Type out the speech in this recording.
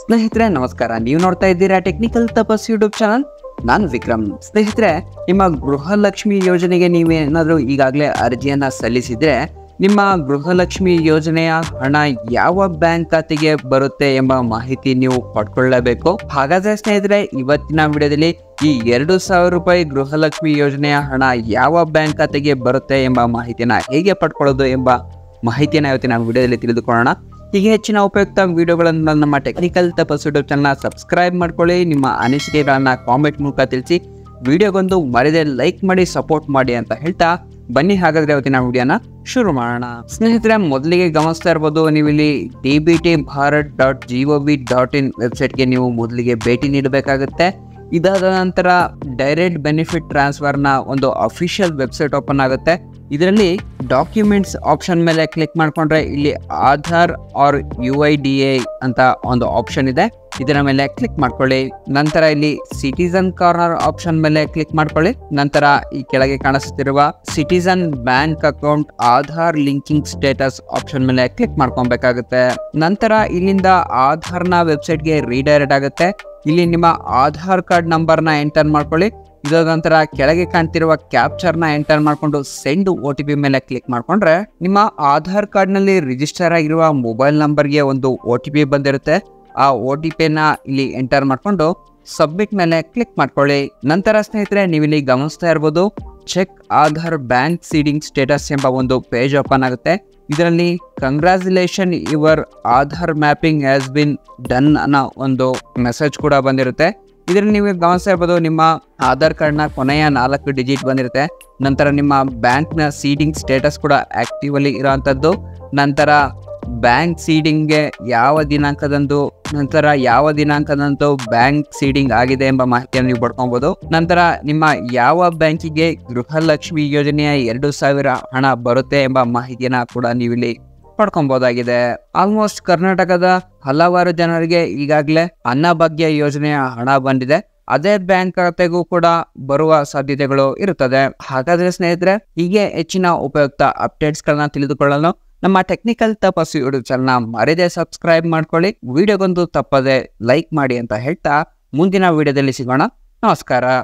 ಸ್ನೇಹಿತರೆ ನಮಸ್ಕಾರ, ನೀವು ನೋಡ್ತಾ ಇದ್ದೀರಾ ಟೆಕ್ನಿಕಲ್ ತಪಸ್ ಯೂಟ್ಯೂಬ್ ಚಾನಲ್. ನಾನು ವಿಕ್ರಮ್. ಸ್ನೇಹಿತರೆ, ನಿಮ್ಮ ಗೃಹಲಕ್ಷ್ಮಿ ಯೋಜನೆಗೆ ನೀವೇನಾದರೂ ಈಗಾಗಲೇ ಅರ್ಜಿಯನ್ನು ಸಲ್ಲಿಸಿದರೆ ನಿಮ್ಮ ಗೃಹಲಕ್ಷ್ಮಿ ಯೋಜನೆಯ ಹಣ ಯಾವ ಬ್ಯಾಂಕ್ ಖಾತೆಗೆ ಬರುತ್ತೆ ಎಂಬ ಮಾಹಿತಿ ನೀವು ಪಡ್ಕೊಳ್ಳಬೇಕು. ಹಾಗಾದರೆ ಸ್ನೇಹಿತರೆ, ಇವತ್ತಿನ ವಿಡಿಯೋದಲ್ಲಿ ಈ 2,000 ರೂಪಾಯಿ ಗೃಹಲಕ್ಷ್ಮಿ ಯೋಜನೆಯ ಹಣ ಯಾವ ಬ್ಯಾಂಕ್ ಖಾತೆಗೆ ಬರುತ್ತೆ ಎಂಬ ಮಾಹಿತಿನ ಹೇಗೆ ಪಡ್ಕೊಳ್ಳೋದು ಎಂಬ ಮಾಹಿತಿಯನ್ನು ಇವತ್ತಿನ ವಿಡಿಯೋದಲ್ಲಿ ತಿಳಿದುಕೊಳ್ಳೋಣ. ಹೀಗೆ ಹೆಚ್ಚಿನ ಉಪಯುಕ್ತ ವಿಡಿಯೋಗಳನ್ನು ನಮ್ಮ ಟೆಕ್ನಿಕಲ್ ತಪಸ್ ಯೂಟ್ಯೂಬ್ ಚಾನಲ್ನ ಸಬ್ಸ್ಕ್ರೈಬ್ ಮಾಡ್ಕೊಳ್ಳಿ. ನಿಮ್ಮ ಅನಿಸಿಕೆಗಳನ್ನು ಕಾಮೆಂಟ್ ಮೂಲಕ ತಿಳಿಸಿ. ವಿಡಿಯೋಗೊಂದು ಮರೆಯದೆ ಲೈಕ್ ಮಾಡಿ, ಸಪೋರ್ಟ್ ಮಾಡಿ ಅಂತ ಹೇಳ್ತಾ ಬನ್ನಿ, ಹಾಗಾದರೆ ಇವತ್ತಿನ ವಿಡಿಯೋನ ಶುರು ಮಾಡೋಣ. ಸ್ನೇಹಿತರೆ, ಮೊದಲಿಗೆ ಗಮನಿಸ್ತಾ ಇರ್ಬೋದು, ನೀವಿಲ್ಲಿ dbtbharat.gov.in ವೆಬ್ಸೈಟ್ಗೆ ನೀವು ಮೊದಲಿಗೆ ಭೇಟಿ ನೀಡಬೇಕಾಗುತ್ತೆ. ಇದಾದ ನಂತರ ಡೈರೆಕ್ಟ್ ಬೆನಿಫಿಟ್ ಟ್ರಾನ್ಸ್ಫರ್ನ ಒಂದು ಅಫಿಷಿಯಲ್ ವೆಬ್ಸೈಟ್ ಓಪನ್ ಆಗುತ್ತೆ. ಇದರಲ್ಲಿ ಡಾಕ್ಯುಮೆಂಟ್ಸ್ ಆಪ್ಷನ್ ಮೇಲೆ ಕ್ಲಿಕ್ ಮಾಡಿಕೊಂಡ್ರೆ ಇಲ್ಲಿ ಆಧಾರ್ ಆರ್ UIDAI ಅಂತ ಒಂದು ಆಪ್ಷನ್ ಇದೆ, ಇದರ ಮೇಲೆ ಕ್ಲಿಕ್ ಮಾಡ್ಕೊಳ್ಳಿ. ನಂತರ ಇಲ್ಲಿ ಸಿಟಿಜನ್ ಕಾರ್ನರ್ ಆಪ್ಷನ್ ಮೇಲೆ ಕ್ಲಿಕ್ ಮಾಡ್ಕೊಳ್ಳಿ. ನಂತರ ಈ ಕೆಳಗೆ ಕಾಣಿಸುತ್ತಿರುವ citizen bank account Aadhaar linking status option ಮೇಲೆ ಕ್ಲಿಕ್ ಮಾಡ್ಕೊಬೇಕಾಗುತ್ತೆ. ನಂತರ ಇಲ್ಲಿಂದ ಆಧಾರ್ನ ವೆಬ್ಸೈಟ್ಗೆ ರೀಡೈರೆಕ್ಟ್ ಆಗುತ್ತೆ. ಇಲ್ಲಿ ನಿಮ್ಮ ಆಧಾರ್ ಕಾರ್ಡ್ ನಂಬರ್ನ ಎಂಟರ್ ಮಾಡ್ಕೊಳ್ಳಿ. ಇದಾದ ನಂತರ ಕೆಳಗೆ ಕಾಣ್ತಿರುವ ಕ್ಯಾಪ್ಚರ್ನ ಎಂಟರ್ ಮಾಡಿಕೊಂಡು ಸೆಂಡ್ OTP ಮೇಲೆ ಕ್ಲಿಕ್ ಮಾಡಿಕೊಂಡ್ರೆ ನಿಮ್ಮ ಆಧಾರ್ ಕಾರ್ಡ್ನಲ್ಲಿ ರಿಜಿಸ್ಟರ್ ಆಗಿರುವ ಮೊಬೈಲ್ ನಂಬರ್ಗೆ ಒಂದು OTP ಬಂದಿರುತ್ತೆ. ಆ OTPನ ಇಲ್ಲಿ ಎಂಟರ್ ಮಾಡಿಕೊಂಡು ಸಬ್ಮಿಟ್ ಮೇಲೆ ಕ್ಲಿಕ್ ಮಾಡ್ಕೊಳ್ಳಿ. ನಂತರ ಸ್ನೇಹಿತರೆ, ನೀವಿಲ್ಲಿ ಗಮನಿಸ್ತಾ ಇರ್ಬೋದು, check Aadhaar bank seeding status ಎಂಬ ಒಂದು ಪೇಜ್ ಓಪನ್ ಆಗುತ್ತೆ. ಇದರಲ್ಲಿ congratulation your Aadhaar mapping has been done ಅನ್ನೋ ಒಂದು ಮೆಸೇಜ್ ಕೂಡ ಬಂದಿರುತ್ತೆ. ಇದರಲ್ಲಿ ನೀವು ಗಮನಿಸ್ತಾ ಇರ್ಬೋದು, ನಿಮ್ಮ ಆಧಾರ್ ಕಾರ್ಡ್ನ ಕೊನೆಯ 4 ಡಿಜಿಟ್ ಬಂದಿರುತ್ತೆ. ನಂತರ ನಿಮ್ಮ ಬ್ಯಾಂಕ್ನ ಸೀಡಿಂಗ್ ಸ್ಟೇಟಸ್ ಕೂಡ ಆಕ್ಟಿವ್ ಅಲ್ಲಿ ಇರೋವಂಥದ್ದು. ನಂತರ ಬ್ಯಾಂಕ್ ಸೀಡಿಂಗ್ಗೆ ಯಾವ ದಿನಾಂಕದಂದು ಬ್ಯಾಂಕ್ ಸೀಡಿಂಗ್ ಆಗಿದೆ ಎಂಬ ಮಾಹಿತಿಯನ್ನು ನೀವು ಪಡ್ಕೊಬಹುದು. ನಂತರ ನಿಮ್ಮ ಯಾವ ಬ್ಯಾಂಕಿಗೆ ಗೃಹಲಕ್ಷ್ಮಿ ಯೋಜನೆಯ 2,000 ಹಣ ಬರುತ್ತೆ ಎಂಬ ಮಾಹಿತಿಯನ್ನ ಕೂಡ ನೀವಿಲ್ಲಿ ಪಡ್ಕೊಬಹುದಾಗಿದೆ. ಆಲ್ಮೋಸ್ಟ್ ಕರ್ನಾಟಕದ ಹಲವಾರು ಜನರಿಗೆ ಈಗಾಗಲೇ ಅನ್ನಭಾಗ್ಯ ಯೋಜನೆಯ ಹಣ ಬಂದಿದೆ. ಅದೇ ಬ್ಯಾಂಕ್ ಖಾತೆಗೂ ಕೂಡ ಬರುವ ಸಾಧ್ಯತೆಗಳು ಇರುತ್ತದೆ. ಹಾಗಾದ್ರೆ ಸ್ನೇಹಿತರೆ, ಹೀಗೆ ಹೆಚ್ಚಿನ ಉಪಯುಕ್ತ ಅಪ್ಡೇಟ್ಸ್ ಗಳನ್ನ ತಿಳಿದುಕೊಳ್ಳಲು ನಮ್ಮ ಟೆಕ್ನಿಕಲ್ ತಪಸ್ವಿ ಯೂಟ್ಯೂಬ್ ಚಾನಲ್ನ ಮರೆಯದೆ ಸಬ್ಸ್ಕ್ರೈಬ್ ಮಾಡ್ಕೊಳ್ಳಿ. ವಿಡಿಯೋಗೊಂದು ತಪ್ಪದೆ ಲೈಕ್ ಮಾಡಿ ಅಂತ ಹೇಳ್ತಾ ಮುಂದಿನ ವಿಡಿಯೋದಲ್ಲಿ ಸಿಗೋಣ. ನಮಸ್ಕಾರ.